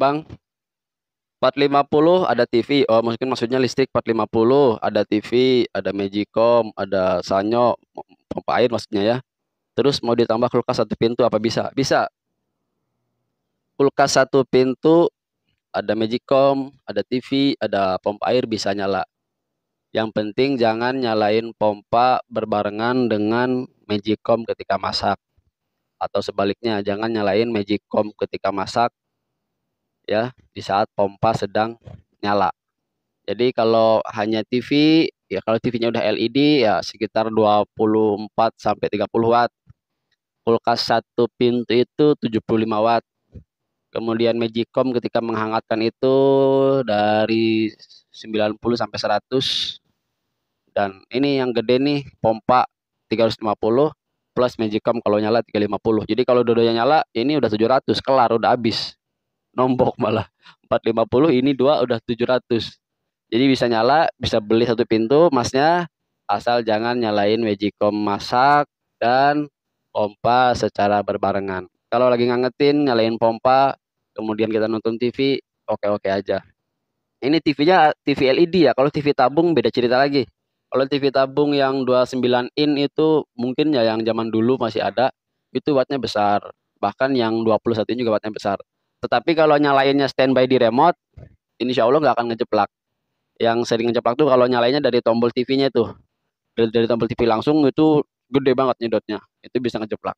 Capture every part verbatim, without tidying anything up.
Bang, empat ratus lima puluh ada T V. Oh, mungkin maksudnya listrik empat ratus lima puluh, ada T V, ada Magic Com, ada Sanyo, pompa air maksudnya ya. Terus mau ditambah kulkas satu pintu apa bisa? Bisa. Kulkas satu pintu, ada Magic Com, ada T V, ada pompa air bisa nyala. Yang penting jangan nyalain pompa berbarengan dengan Magic Com ketika masak. Atau sebaliknya, jangan nyalain Magic Com ketika masak. Ya, di saat pompa sedang nyala. Jadi kalau hanya T V, ya kalau T V-nya udah L E D ya sekitar dua puluh empat sampai tiga puluh watt. Kulkas satu pintu itu tujuh puluh lima watt. Kemudian Magic Com ketika menghangatkan itu dari sembilan puluh sampai seratus. Dan ini yang gede nih, pompa tiga ratus lima puluh plus Magic Com kalau nyala tiga ratus lima puluh. Jadi kalau dua-duanya nyala, ini udah tujuh ratus, kelar, udah habis. Nombok malah empat ratus lima puluh, ini dua udah tujuh ratus. Jadi bisa nyala, bisa beli satu pintu masnya, asal jangan nyalain Magic Com masak dan pompa secara berbarengan. Kalau lagi ngangetin nyalain pompa kemudian kita nonton T V, oke-oke aja. Ini T V-nya T V L E D ya. Kalau T V tabung beda cerita lagi. Kalau T V tabung yang dua puluh sembilan in itu mungkin ya yang zaman dulu masih ada, itu wattnya besar. Bahkan yang dua puluh satu in juga wattnya besar. Tetapi kalau nyalainnya standby di remote, insya Allah nggak akan ngeceplak. Yang sering ngeceplak tuh kalau nyalainnya dari tombol T V-nya tuh. Dari, dari tombol T V langsung itu gede banget nyedotnya. Itu bisa ngeceplak.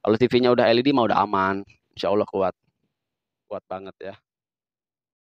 Kalau T V-nya udah L E D mah udah aman. Insya Allah kuat. Kuat banget ya.